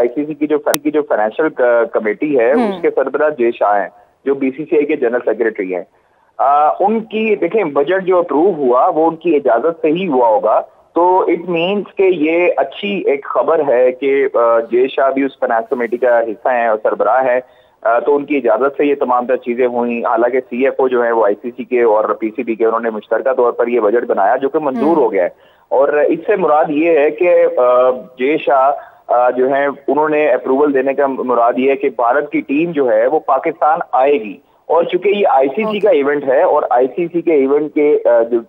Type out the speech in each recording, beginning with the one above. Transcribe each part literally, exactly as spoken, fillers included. ICC की जो की जो फाइनेंशियल कमेटी है उसके सरबराह जय शाह हैं, जो बीसीसीआई के जनरल सेक्रेटरी हैं। उनकी देखें बजट जो अप्रूव हुआ वो उनकी इजाजत से ही हुआ होगा, तो इट मीन्स कि ये अच्छी एक खबर है कि जय शाह भी उस फाइनेंस कमेटी का हिस्सा है और सरबराह है, तो उनकी इजाजत से ये तमाम तर चीज़ें हुई। हालांकि सीएफओ जो है वो आईसीसी के और पीसीबी के, उन्होंने मुश्तरका तौर पर ये बजट बनाया जो कि मंजूर हो गया है। और इससे मुराद ये है कि जय शाह जो है उन्होंने अप्रूवल देने का मुराद ये है कि भारत की टीम जो है वो पाकिस्तान आएगी, और चूंकि ये आईसीसी का इवेंट है और आईसीसी के इवेंट के जो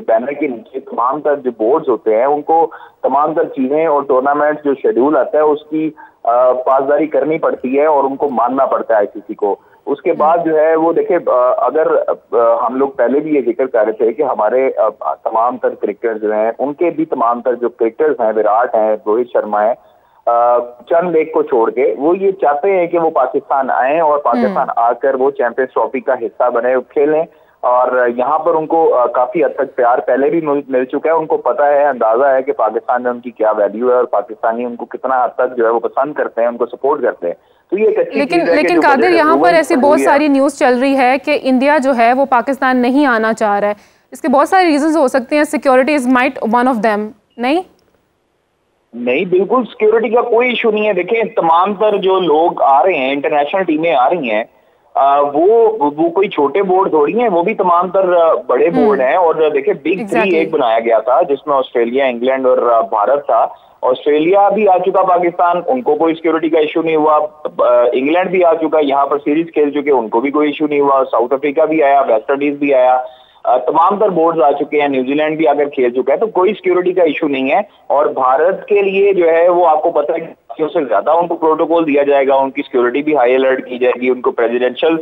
बैनर के नीचे तमाम तर जो बोर्ड्स होते हैं उनको तमाम तर चीजें और टूर्नामेंट जो शेड्यूल आता है उसकी पासदारी करनी पड़ती है और उनको मानना पड़ता है आईसीसी को। उसके बाद जो है वो देखे, अगर हम लोग पहले भी ये जिक्र कर रहे थे कि हमारे तमाम तर क्रिकेटर्स जो हैं उनके भी तमाम तर जो क्रिकेटर्स हैं, विराट हैं, रोहित शर्मा हैं, चंद लेक को छोड़ के, वो ये चाहते हैं कि वो पाकिस्तान आए और पाकिस्तान आकर वो चैंपियंस ट्रॉफी का हिस्सा बने, खेलें। और यहाँ पर उनको काफी हद तक प्यार पहले भी मिल चुका है, उनको पता है, अंदाजा है कि पाकिस्तान में उनकी क्या वैल्यू है और पाकिस्तानी उनको कितना हद तक जो है वो पसंद करते हैं, उनको सपोर्ट करते हैं। तो ये एक लेकिन लेकिन कादिर, यहाँ पर ऐसी बहुत सारी न्यूज चल रही है कि इंडिया जो है वो पाकिस्तान नहीं आना चाह रहा है, इसके बहुत सारे रीजन हो सकते हैं। Security is might one of them. नहीं नहीं, बिल्कुल सिक्योरिटी का कोई इशू नहीं है। देखें तमाम तर जो लोग आ रहे हैं, इंटरनेशनल टीमें आ रही हैं, आ, वो वो कोई छोटे बोर्ड थोड़ी हैं, वो भी तमाम तर बड़े बोर्ड हैं। और देखें बिग exactly. थ्री एक बनाया गया था जिसमें ऑस्ट्रेलिया, इंग्लैंड और भारत था। ऑस्ट्रेलिया भी आ चुका पाकिस्तान, उनको कोई सिक्योरिटी का इशू नहीं हुआ। इंग्लैंड भी आ चुका, यहाँ पर सीरीज खेल चुके, उनको भी कोई इशू नहीं हुआ। साउथ अफ्रीका भी आया, वेस्ट इंडीज भी आया, तमाम तर बोर्ड्स आ चुके हैं, न्यूजीलैंड भी अगर खेल चुका है, तो कोई सिक्योरिटी का इशू नहीं है। और भारत के लिए जो है वो आपको पता है कि उससे ज्यादा उनको प्रोटोकॉल दिया जाएगा, उनकी सिक्योरिटी भी हाई अलर्ट की जाएगी, उनको प्रेसिडेंशियल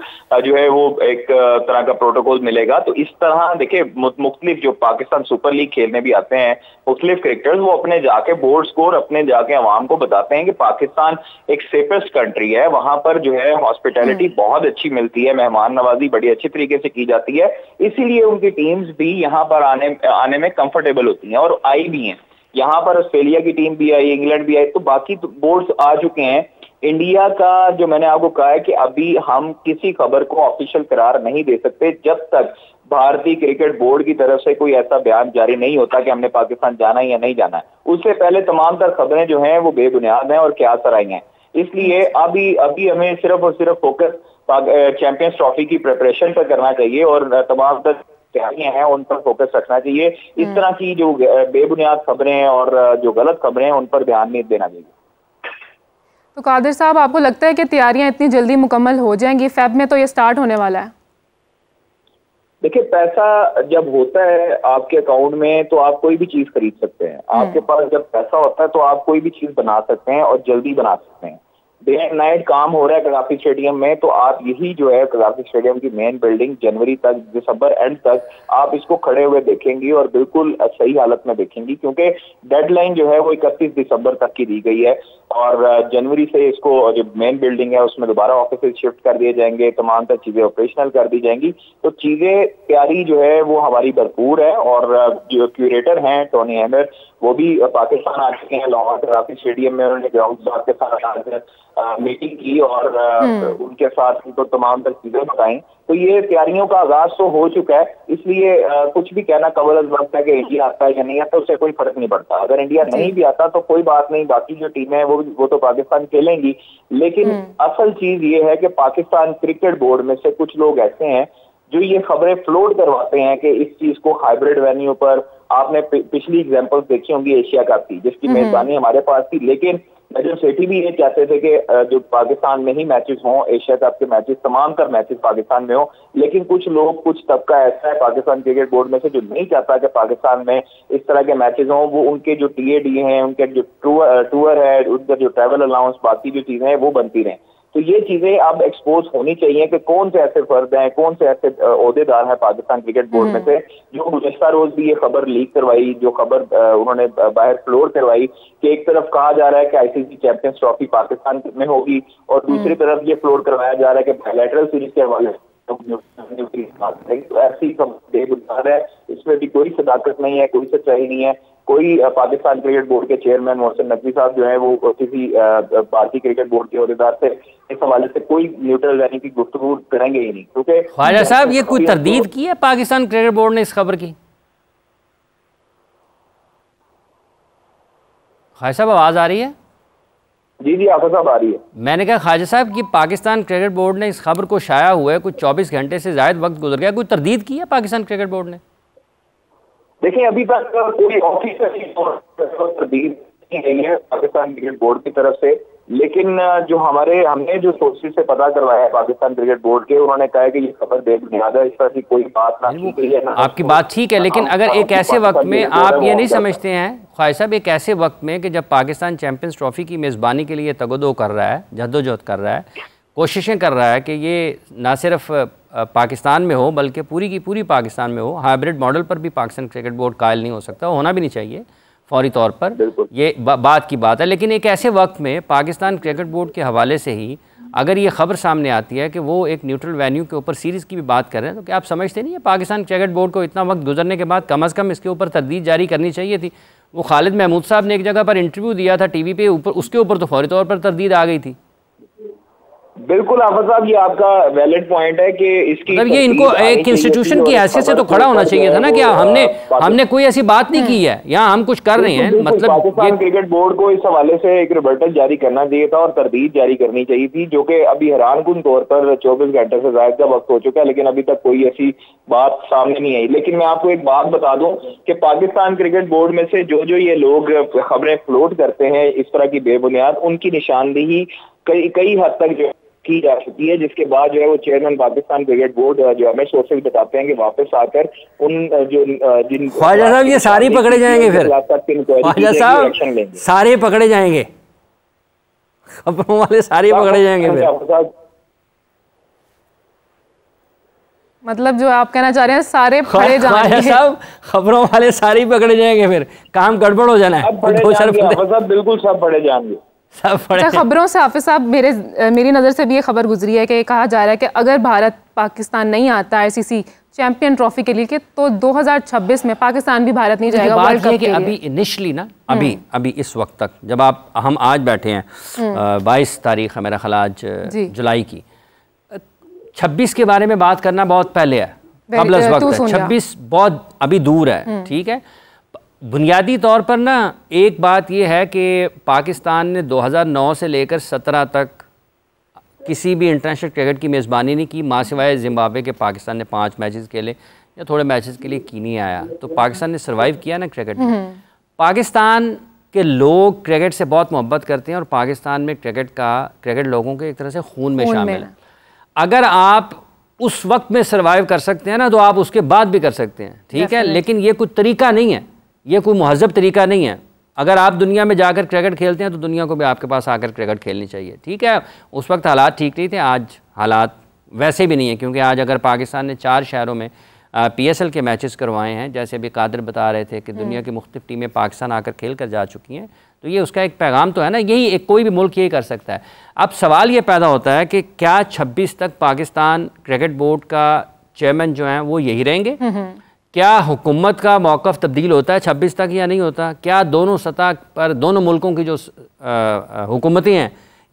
जो है वो एक तरह का प्रोटोकॉल मिलेगा। तो इस तरह देखिए मुख्तलिफ जो पाकिस्तान सुपर लीग खेलने भी आते हैं मुख्तलिफ क्रिकेटर्स, वो अपने जाके बोर्ड्स को और अपने जाके आवाम को बताते हैं कि पाकिस्तान एक सेफेस्ट कंट्री है, वहां पर जो है हॉस्पिटैलिटी बहुत अच्छी मिलती है, मेहमान नवाजी बड़ी अच्छी तरीके से की जाती है, इसीलिए उनकी टीम्स भी यहाँ पर आने आने में कंफर्टेबल होती हैं और आई भी हैं। यहाँ पर ऑस्ट्रेलिया की टीम भी आई, इंग्लैंड भी आई, तो बाकी तो बोर्ड्स आ चुके हैं। इंडिया का जो मैंने आपको कहा है कि अभी हम किसी खबर को ऑफिशियल करार नहीं दे सकते जब तक भारतीय क्रिकेट बोर्ड की तरफ से कोई ऐसा बयान जारी नहीं होता कि हमने पाकिस्तान जाना है या नहीं जाना है। उससे पहले तमाम तर खबरें जो हैं वो बेबुनियाद हैं और क्या सराई हैं। इसलिए अभी अभी हमें सिर्फ और सिर्फ फोकस चैंपियंस ट्रॉफी की प्रिपरेशन पर करना चाहिए और तमाम तर तैयारियां हैं उन पर फोकस रखना चाहिए। इस तरह की जो बेबुनियाद खबरें और जो गलत खबरें हैं उन पर ध्यान नहीं देना चाहिए। तो कादिर साहब, आपको लगता है कि तैयारियां इतनी जल्दी मुकम्मल हो जाएंगी? फेब में तो ये स्टार्ट होने वाला है। देखिए पैसा जब होता है आपके अकाउंट में तो आप कोई भी चीज खरीद सकते हैं। आपके पास जब पैसा होता है तो आप कोई भी चीज बना सकते हैं और जल्दी बना सकते हैं। डे एंड नाइट काम हो रहा है गद्दाफी स्टेडियम में, तो आप यही जो है गद्दाफी स्टेडियम की मेन बिल्डिंग जनवरी तक, दिसंबर एंड तक आप इसको खड़े हुए देखेंगी और बिल्कुल सही हालत में देखेंगी, क्योंकि डेडलाइन जो है वो इकतीस दिसंबर तक की दी गई है। और जनवरी से इसको जो मेन बिल्डिंग है उसमें दोबारा ऑफिस शिफ्ट कर दिए जाएंगे, तमाम तर चीजें ऑपरेशनल कर दी जाएंगी। तो चीजें तैयारी जो है वो हमारी भरपूर है। और जो क्यूरेटर हैं टोनी, वो भी पाकिस्तान आ चुके हैं, लाहौर ताफी स्टेडियम में उन्होंने ग्राउंड के साथ मीटिंग की और उनके साथ उनको तमाम तर चीजें बताई। तो ये तैयारियों का आगाज तो हो चुका है। इसलिए कुछ भी कहना कबल अज़ वक्त है कि इंडिया आता है या नहीं आता, उससे कोई फर्क नहीं पड़ता। अगर इंडिया नहीं भी आता तो कोई बात नहीं, बाकी जो टीमें हैं वो वो तो पाकिस्तान खेलेंगी। लेकिन असल चीज ये है कि पाकिस्तान क्रिकेट बोर्ड में से कुछ लोग ऐसे हैं जो ये खबरें फ्लोट करवाते हैं कि इस चीज को हाइब्रिड वेन्यू पर, आपने पिछली एग्जाम्पल देखी होंगी एशिया कप की, जिसकी मेजबानी हमारे पास थी, लेकिन नजम सेठी भी ये चाहते थे कि जो पाकिस्तान में ही मैचेस हों, एशिया कप के मैचेस, तमाम तर मैचेस पाकिस्तान में हो। लेकिन कुछ लोग, कुछ तबका ऐसा है पाकिस्तान क्रिकेट बोर्ड में से जो नहीं चाहता कि पाकिस्तान में इस तरह के मैचेस हों। वो उनके जो टी ए डी हैं, उनके जो टूर टूर है, उनका जो ट्रैवल अलाउंस, बाकी जो चीजें हैं वो बनती रहें। तो ये चीजें अब एक्सपोज होनी चाहिए कि कौन से ऐसे फर्द हैं, कौन से ऐसे ओहदेदार हैं पाकिस्तान क्रिकेट बोर्ड में से, जो गुज़श्ता रोज भी ये खबर लीक करवाई, जो खबर उन्होंने बाहर फ्लोर करवाई कि एक तरफ कहा जा रहा है कि आईसीसी चैंपियंस ट्रॉफी पाकिस्तान में होगी और दूसरी तरफ ये फ्लोर करवाया जा रहा है कि बायलैटरल सीरीज के हवाले से। तो ऐसी खबर बेबुनियाद है, इसमें भी कोई सदाकत नहीं है, कोई सच्चाई नहीं है। कोई पाकिस्तान क्रिकेट बोर्ड के चेयरमैन मोहसिन नकवी साहब जो है वो किसी भारतीय क्रिकेट बोर्ड के अहदेदार से इस हवाले से कोई न्यूट्रल यानी कि गुफ्तगू करेंगे ही नहीं। क्योंकि ख्वाजा साहब ये कोई तरदीद की है पाकिस्तान क्रिकेट बोर्ड ने इस खबर की? ख्वाजा साहब आवाज़ आ रही है? जी जी आफा साहब आ रही है। मैंने कहा ख्वाजा साहब कि पाकिस्तान क्रिकेट बोर्ड ने इस खबर को शाया हुआ है, कुछ चौबीस घंटे से ज्यादा वक्त गुजर गया, कोई तरदीद की है पाकिस्तान क्रिकेट बोर्ड ने? देखिए अभी तक कोई ऑफिशियल नहीं है पाकिस्तान क्रिकेट बोर्ड की तरफ से, लेकिन जो हमारे हमने जो सोर्सेज से पता करवाया है पाकिस्तान क्रिकेट बोर्ड के, उन्होंने कहा है कि ये खबर बेबुनियाद है, इस तरह की कोई बात ना। आपकी बात ठीक है, लेकिन अगर एक ऐसे वक्त में आप ये नहीं समझते हैं ख्वाजा साहब, एक ऐसे वक्त में कि जब पाकिस्तान चैंपियंस ट्रॉफी की मेज़बानी के लिए तगदो कर रहा है, जद्दोजहद कर रहा है, कोशिशें कर रहा है कि ये ना सिर्फ पाकिस्तान में हो बल्कि पूरी की पूरी पाकिस्तान में हो, हाइब्रिड मॉडल पर भी पाकिस्तान क्रिकेट बोर्ड कायल नहीं हो सकता, होना भी नहीं चाहिए फौरी तौर पर, ये बा, बात की बात है। लेकिन एक ऐसे वक्त में पाकिस्तान क्रिकेट बोर्ड के हवाले से ही अगर ये खबर सामने आती है कि वो एक न्यूट्रल वेन्यू के ऊपर सीरीज़ की भी बात कर रहे हैं, तो क्या आप समझते नहीं है पाकिस्तान क्रिकेट बोर्ड को इतना वक्त गुजरने के बाद कम अज़ कम इसके ऊपर तरदीद जारी करनी चाहिए थी? वो खालिद महमूद साहब ने एक जगह पर इंटरव्यू दिया था टी वी पे, ऊपर उसके ऊपर तो फौरी तौर पर तरदीद आ गई थी। बिल्कुल आफत साहब ये आपका वैलिड पॉइंट है कि इसकी मतलब ये इनको एक इंस्टीट्यूशन की हैसियत से तो खड़ा होना चाहिए था ना, कि हमने हमने कोई ऐसी बात नहीं की है, यहाँ हम कुछ कर रहे हैं। मतलब पाकिस्तान क्रिकेट बोर्ड को इस हवाले से एक रिबर्टल जारी करना चाहिए था और तरदीद जारी करनी चाहिए थी, जो कि अभी हैरानकुन तौर पर चौबीस घंटे से ज्यादा का वक्त हो चुका है, लेकिन अभी तक कोई ऐसी बात सामने नहीं आई। लेकिन मैं आपको एक बात बता दूं कि पाकिस्तान क्रिकेट बोर्ड में से जो जो ये लोग खबरें फ्लोट करते हैं इस तरह की बेबुनियाद, उनकी निशानदेही कई कई हद तक जो की जा चुकी है, जिसके बाद जो है वो चेयरमैन पाकिस्तान क्रिकेट बोर्ड जो हमें सोर्सेज बताते हैं कि वापस आकर उन जो जिन ख्वाजा साहब ये सारे पकड़े जाएंगे, फिर ख्वाजा साहब सारे पकड़े जाएंगे, खबरों वाले सारे पकड़े जाएंगे। फिर मतलब जो आप कहना चाह रहे हैं सारे पकड़े जाएंगे साहब, खबरों वाले सारे ही पकड़े जाएंगे, फिर काम गड़बड़ हो जाना है। बिल्कुल सब पकड़े जाएंगे। खबरों से हाफिज साहब मेरे मेरी नज़र से भी ये खबर गुजरी है कि कहा जा रहा है कि अगर भारत पाकिस्तान नहीं आता आईसीसी चैंपियन ट्रॉफी के लिए तो दो हज़ार छब्बीस में पाकिस्तान भी भारत नहीं जाएगा वर्ल्ड कप के लिए। अभी इनिशियली ना अभी अभी इस वक्त तक जब आप हम आज बैठे हैं बाईस तारीख है मेरा ख्याल आज जुलाई की, छब्बीस के बारे में बात करना बहुत पहले है, छब्बीस बहुत अभी दूर है। ठीक है, बुनियादी तौर पर ना एक बात यह है कि पाकिस्तान ने दो हज़ार नौ से लेकर सत्रह तक किसी भी इंटरनेशनल क्रिकेट की मेज़बानी नहीं की, माँ सिवाय जिम्बाब्वे के पाकिस्तान ने पाँच मैचेस खेले या थोड़े मैचेस के लिए कीनिया आया, तो पाकिस्तान ने सर्वाइव किया ना क्रिकेट में। पाकिस्तान के लोग क्रिकेट से बहुत मोहब्बत करते हैं और पाकिस्तान में क्रिकेट का क्रिकेट लोगों के एक तरह से खून में शामिल है। अगर आप उस वक्त में सर्वाइव कर सकते हैं ना तो आप उसके बाद भी कर सकते हैं। ठीक है, लेकिन ये कोई तरीका नहीं है, ये कोई महजब तरीका नहीं है। अगर आप दुनिया में जाकर क्रिकेट खेलते हैं तो दुनिया को भी आपके पास आकर क्रिकेट खेलनी चाहिए। ठीक है, उस वक्त हालात ठीक नहीं थे, आज हालात वैसे भी नहीं है, क्योंकि आज अगर पाकिस्तान ने चार शहरों में पीएसएल के मैचेस करवाए हैं, जैसे अभी कादर बता रहे थे कि दुनिया की मुख्तलिफ टीमें पाकिस्तान आकर खेल कर जा चुकी हैं, तो ये उसका एक पैगाम तो है ना, यही एक कोई भी मुल्क यही कर सकता है। अब सवाल ये पैदा होता है कि क्या छब्बीस तक पाकिस्तान क्रिकेट बोर्ड का चेयरमैन जो हैं वो यही रहेंगे? क्या हुकूमत का मौक़िफ़ तब्दील होता है छब्बीस तक या नहीं होता? क्या दोनों सतह पर दोनों मुल्कों की जो हुकूमतें हैं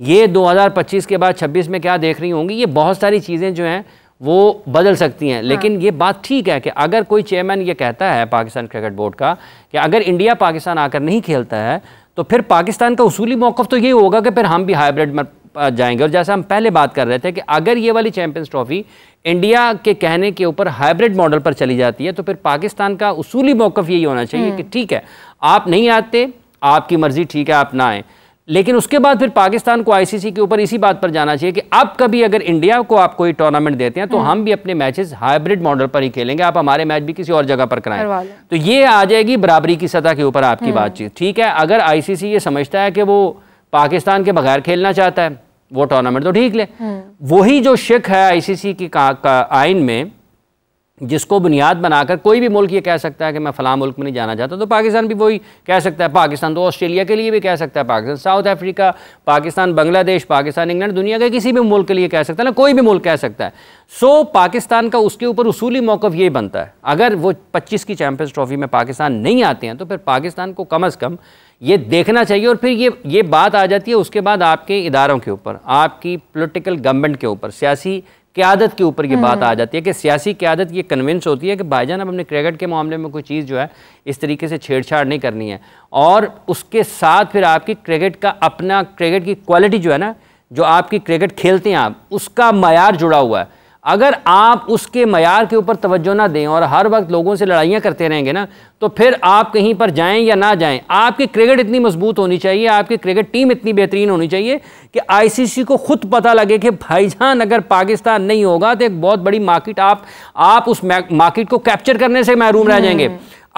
ये दो हज़ार पच्चीस के बाद छब्बीस में क्या देख रही होंगी? ये बहुत सारी चीज़ें जो हैं वो बदल सकती हैं। लेकिन हाँ। ये बात ठीक है कि अगर कोई चेयरमैन ये कहता है पाकिस्तान क्रिकेट बोर्ड का कि अगर इंडिया पाकिस्तान आकर नहीं खेलता है तो फिर पाकिस्तान का उसूली मौक़िफ़ तो ये होगा कि फिर हम भी हाइब्रिड में जाएंगे। और जैसा हम पहले बात कर रहे थे कि अगर ये वाली चैंपियंस ट्रॉफी इंडिया के कहने के ऊपर हाइब्रिड मॉडल पर चली जाती है तो फिर पाकिस्तान का उसूली मौक़िफ़ यही होना चाहिए कि ठीक है आप नहीं आते, आपकी मर्ज़ी, ठीक है आप ना आएँ, लेकिन उसके बाद फिर पाकिस्तान को आईसीसी के ऊपर इसी बात पर जाना चाहिए कि अब कभी अगर इंडिया को आप कोई टूर्नामेंट देते हैं तो हम भी अपने मैचेस हाइब्रिड मॉडल पर ही खेलेंगे, आप हमारे मैच भी किसी और जगह पर कराएं, तो ये आ जाएगी बराबरी की सतह के ऊपर आपकी बातचीत। ठीक है, अगर आईसीसी ये समझता है कि वो पाकिस्तान के बगैर खेलना चाहता है वो टूर्नामेंट तो ठीक ले, वही जो शिक है आईसीसी की आइन में जिसको बुनियाद बनाकर कोई भी मुल्क ये कह सकता है कि मैं फ़लाँ मुल्क में नहीं जाना चाहता, तो पाकिस्तान भी वही कह सकता है। पाकिस्तान तो ऑस्ट्रेलिया के लिए भी कह सकता है, Pakistan South Africa, Pakistan Bangladesh, Pakistan England, दुनिया के किसी भी मुल्क के लिए कह सकता है ना, कोई भी मुल्क कह सकता है। सो पाकिस्तान का उसके ऊपर उसूली मौक़िफ़ ये बनता है, अगर वो पच्चीस की चैम्पियंस ट्रॉफी में पाकिस्तान नहीं आते हैं तो फिर पाकिस्तान को कम अज़ कम ये देखना चाहिए। और फिर ये ये बात आ जाती है उसके बाद आपके इदारों के ऊपर, आपकी पॉलिटिकल गवर्नमेंट के ऊपर, सियासी क़यादत के ऊपर ये बात आ जाती है कि सियासी क़यादत ये कन्विंस होती है कि भाईजान अब हमने क्रिकेट के मामले में कोई चीज़ जो है इस तरीके से छेड़छाड़ नहीं करनी है। और उसके साथ फिर आपकी क्रिकेट का अपना क्रिकेट की क्वालिटी जो है ना, जो आपकी क्रिकेट खेलते हैं आप, उसका मयार जुड़ा हुआ है। अगर आप उसके मयार के ऊपर तवज्जो ना दें और हर वक्त लोगों से लड़ाइयाँ करते रहेंगे ना, तो फिर आप कहीं पर जाएं या ना जाएं, आपकी क्रिकेट इतनी मजबूत होनी चाहिए, आपकी क्रिकेट टीम इतनी बेहतरीन होनी चाहिए कि आईसीसी को खुद पता लगे कि भाईजान अगर पाकिस्तान नहीं होगा तो एक बहुत बड़ी मार्केट आप आप उस मार्केट को कैप्चर करने से महरूम रह जाएंगे।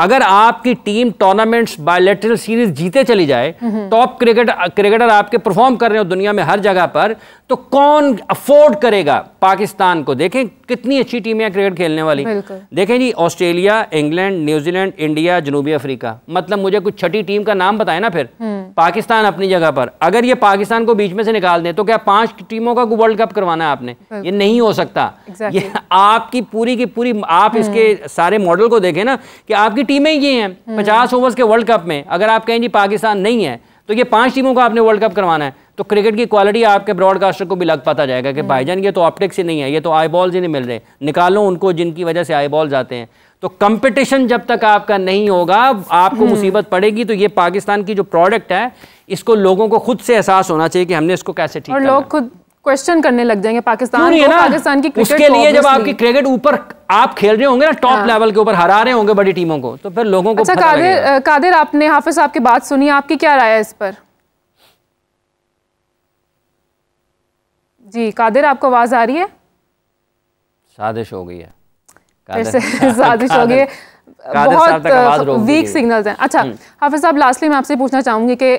अगर आपकी टीम टूर्नामेंट्स, बायलैटरल सीरीज जीते चली जाए, टॉप क्रिकेट क्रिकेटर आपके परफॉर्म कर रहे हो दुनिया में हर जगह पर, तो कौन अफोर्ड करेगा पाकिस्तान को? देखें कितनी अच्छी टीम है क्रिकेट खेलने वाली। देखें जी, ऑस्ट्रेलिया, इंग्लैंड, न्यूजीलैंड, इंडिया, जनूबी अफ्रीका, मतलब मुझे कुछ छठी टीम का नाम बताए ना। फिर पाकिस्तान अपनी जगह पर, अगर ये पाकिस्तान को बीच में से निकाल दें तो क्या पांच टीमों का वर्ल्ड कप करवाना है आपने? ये नहीं हो सकता। ये आपकी पूरी की पूरी, आप इसके सारे मॉडल को देखें ना कि आपकी टीमें ये हैं। पचास ओवर्स के वर्ल्ड कप में अगर आप कहें जी पाकिस्तान नहीं है तो ये पांच टीमों का आपने वर्ल्ड कप करवाना है, तो क्रिकेट की क्वालिटी आपके ब्रॉडकास्टर को भी लग पता जाएगा कि भाईजान ये तो ऑप्टिक्स ही नहीं है, ये तो आई बॉल्स ही नहीं मिल रहे, निकालो उनको जिनकी वजह से आई बॉल्स आते हैं। तो कंपटीशन जब तक आपका नहीं होगा आपको मुसीबत पड़ेगी। तो ये पाकिस्तान की जो प्रोडक्ट है इसको लोगों को खुद से एहसास होना चाहिए कि हमने इसको कैसे ठीक करना है। और लोग खुद क्वेश्चन करने लग जाएंगे पाकिस्तान को, पाकिस्तान की क्रिकेट उसके लिए। जब आपकी क्रिकेट ऊपर आप खेल रहे होंगे ना, टॉप लेवल के ऊपर हरा रहे होंगे बड़ी टीमों को, तो फिर लोगों को अच्छा, कादिर कादिर आपने हाफिज साहब की बात सुनी, आपकी क्या राय है इस पर? जी कादिर, आपको आवाज आ रही है? साजिश हो गई है, साजिश हो गई है, बहुत वीक सिग्नल्स हैं। अच्छा हाफिज साहब, लास्टली मैं आपसे पूछना चाहूंगी कि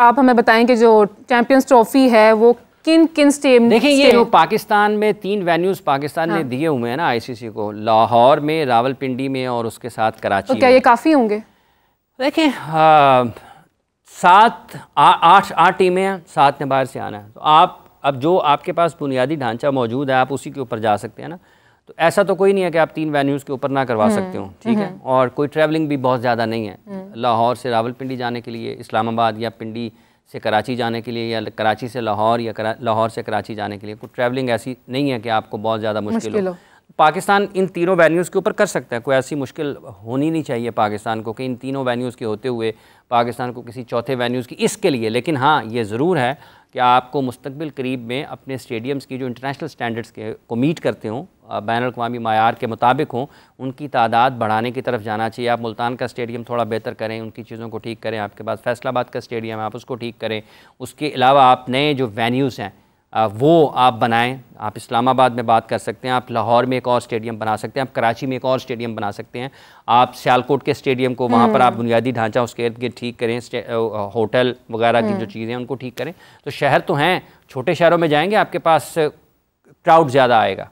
आप हमें बताएं कि जो चैंपियंस ट्रॉफी है वो किन किन स्टेट? देखिए ये जो पाकिस्तान में तीन वेन्यूज़ पाकिस्तान हाँ। ने दिए हुए हैं ना आईसीसी को, लाहौर में, रावलपिंडी में और उसके साथ कराची। तो क्या ये काफ़ी होंगे? देखिए सात आठ आठ टीमें हैं, सात ने बाहर से आना है। तो आप अब जो आपके पास बुनियादी ढांचा मौजूद है आप उसी के ऊपर जा सकते हैं ना। तो ऐसा तो कोई नहीं है कि आप तीन वेन्यूज़ के ऊपर ना करवा सकते हो, ठीक है। और कोई ट्रैवलिंग भी बहुत ज़्यादा नहीं है, लाहौर से रावलपिंडी जाने के लिए, इस्लामाबाद या पिंडी से कराची जाने के लिए, या कराची से लाहौर या लाहौर से कराची जाने के लिए कोई ट्रैवलिंग ऐसी नहीं है कि आपको बहुत ज़्यादा मुश्किल, मुश्किल हो। पाकिस्तान इन तीनों वेन्यूज़ के ऊपर कर सकता है, कोई ऐसी मुश्किल होनी नहीं चाहिए पाकिस्तान को कि इन तीनों वेन्यूज़ के होते हुए पाकिस्तान को किसी चौथे वेन्यूज़ की इसके लिए। लेकिन हाँ ये ज़रूर है कि आपको मुस्तकबिल करीब में अपने स्टेडियम्स की जो इंटरनेशनल स्टैंडर्ड्स के को मीट करते हों, बैन अवी मायार के मुताबिक हों, उनकी तादाद बढ़ाने की तरफ जाना चाहिए। आप मुल्तान का स्टेडियम थोड़ा बेहतर करें, उनकी चीज़ों को ठीक करें। आपके पास फैसलाबाद का स्टेडियम है, आप उसको ठीक करें। उसके अलावा आप नए जो वेन्यूज़ हैं वो आप बनाएं। आप इस्लामाबाद में बात कर सकते हैं, आप लाहौर में एक और स्टेडियम बना सकते हैं, आप कराची में एक और स्टेडियम बना सकते हैं, आप सियालकोट के स्टेडियम को वहाँ पर आप बुनियादी ढांचा उसके इर्द गिर्द ठीक करें, होटल वगैरह की जो चीज़ें हैं उनको ठीक करें। तो शहर तो हैं, छोटे शहरों में जाएंगे आपके पास क्राउड ज़्यादा आएगा।